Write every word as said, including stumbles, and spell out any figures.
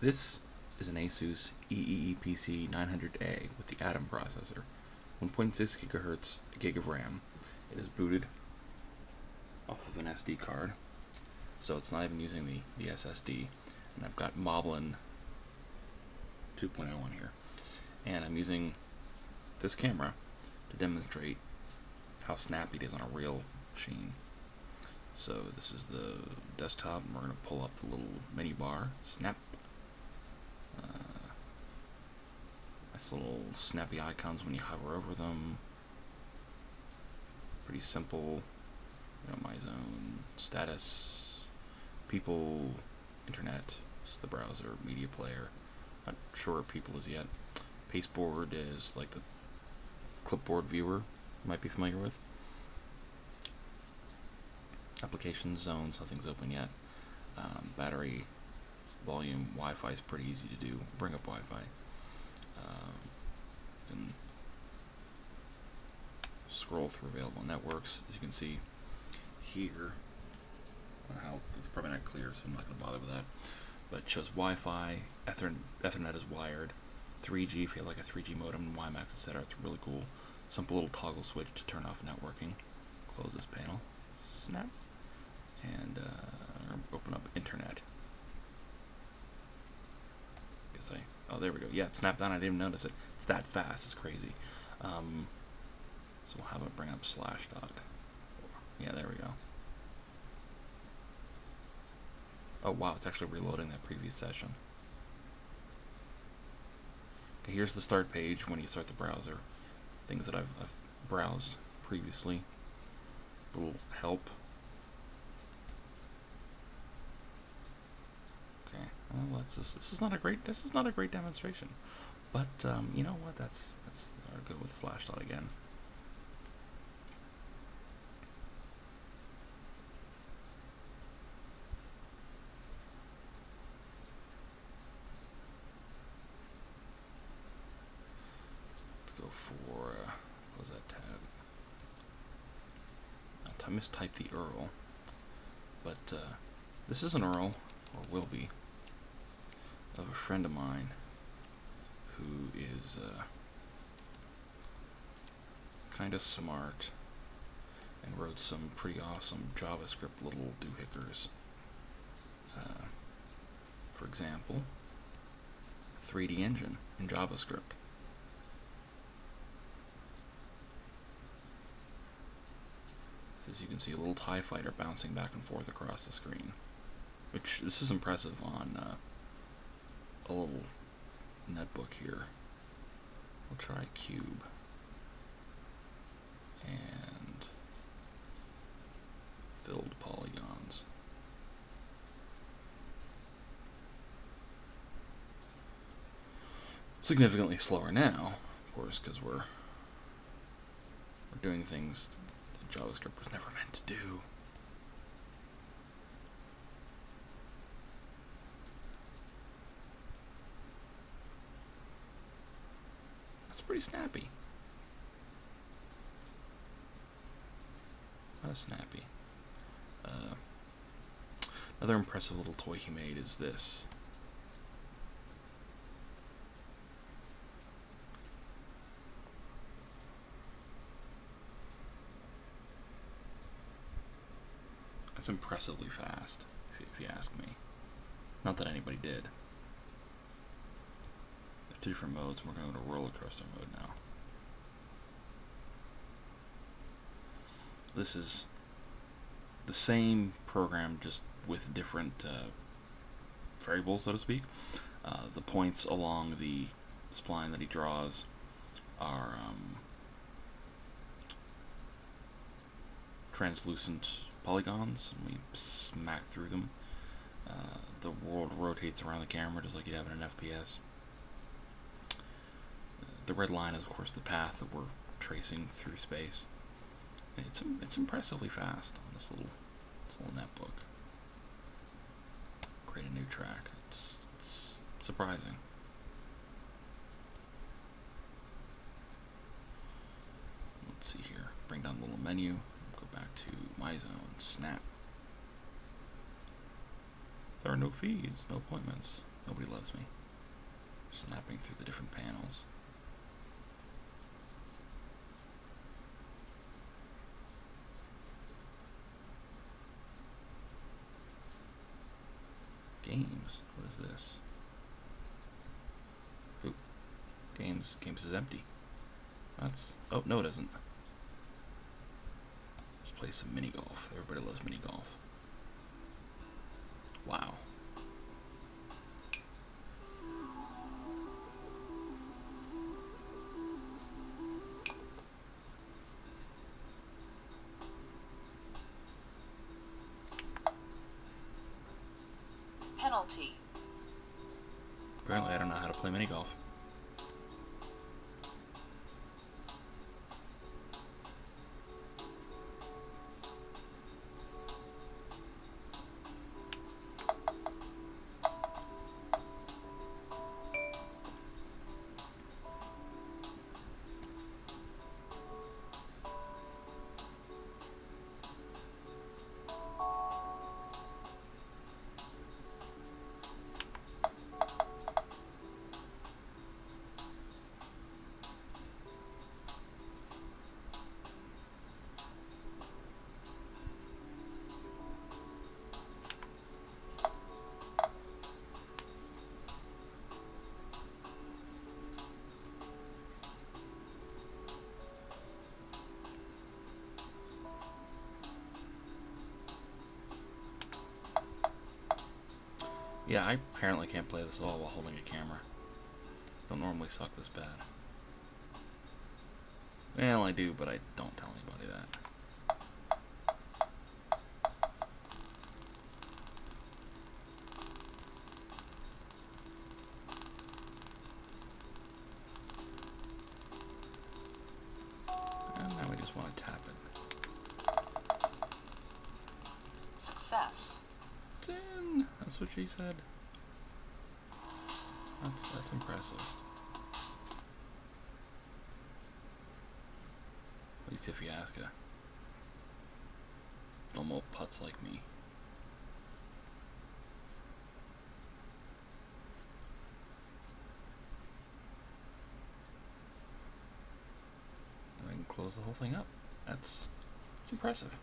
This is an Asus E E E P C nine hundred A with the Atom processor, one point six gigahertz, a gig of RAM. It is booted off of an S D card, so it's not even using the, the S S D. And I've got Moblin two point oh on here. And I'm using this camera to demonstrate how snappy it is on a real machine. So this is the desktop, and we're going to pull up the little menu bar. Snap. Nice little snappy icons when you hover over them. Pretty simple. You know, my zone, status, people, internet, it's the browser, media player. Not sure what people is yet. Pasteboard is like the clipboard viewer you might be familiar with. Application zone, nothing's open yet. Um, battery, volume, Wi-Fi is pretty easy to do. Bring up Wi-Fi. Um, and scroll through available networks. As you can see here, how it's probably not clear, so I'm not going to bother with that. But it shows Wi-Fi, Ethernet, Ethernet is wired, three G if you have like a three G modem, WiMAX, et cetera. It's really cool. Simple little toggle switch to turn off networking. Close this panel. Snap. And uh, open up Internet. Guess I. Oh, there we go. Yeah, it snapped on. I didn't even notice it. It's that fast. It's crazy. Um, so we'll have it bring up Slashdot. Yeah, there we go. Oh, wow. It's actually reloading that previous session. Okay, here's the start page when you start the browser. Things that I've, I've browsed previously. A little help. Well, that's just, this is not a great. This is not a great demonstration, but um, you know what? That's that's. I'll go with Slashdot again. Let's go for uh, close that tab. I mistyped the U R L, but uh, this is an U R L or will be. Of a friend of mine who is uh, kind of smart and wrote some pretty awesome JavaScript little doohickers. Uh, for example, three D engine in JavaScript. As you can see, a little TIE fighter bouncing back and forth across the screen, which this is impressive on. Uh, A little netbook here. We'll try cube and filled polygons. Significantly slower now, of course, because we're we're doing things that JavaScript was never meant to do. Pretty snappy. Not snappy. Uh, another impressive little toy he made is this. That's impressively fast, if you, if you ask me. Not that anybody did. Two different modes. We're going to go to roller coaster mode now. This is the same program, just with different uh, variables, so to speak. Uh, the points along the spline that he draws are um, translucent polygons, and we smack through them. Uh, the world rotates around the camera just like you'd have in an F P S. The red line is, of course, the path that we're tracing through space. And it's it's impressively fast on this little this little netbook. Create a new track. It's, it's surprising. Let's see here. Bring down the little menu. Go back to my zone. Snap. There are no fees, no appointments. Nobody loves me. Snapping through the different panels. Games. What is this? Oop. Games. Games is empty. That's. Oh, no, it isn't. Let's play some mini golf. Everybody loves mini golf. Wow. Penalty. Apparently, I don't know how to play mini golf. Yeah, I apparently can't play this at all while holding a camera. Don't normally suck this bad. Well, I do, but I don't tell anybody that. What she said. That's, that's impressive. At least if you ask her. No more putts like me. I can close the whole thing up. That's, that's impressive.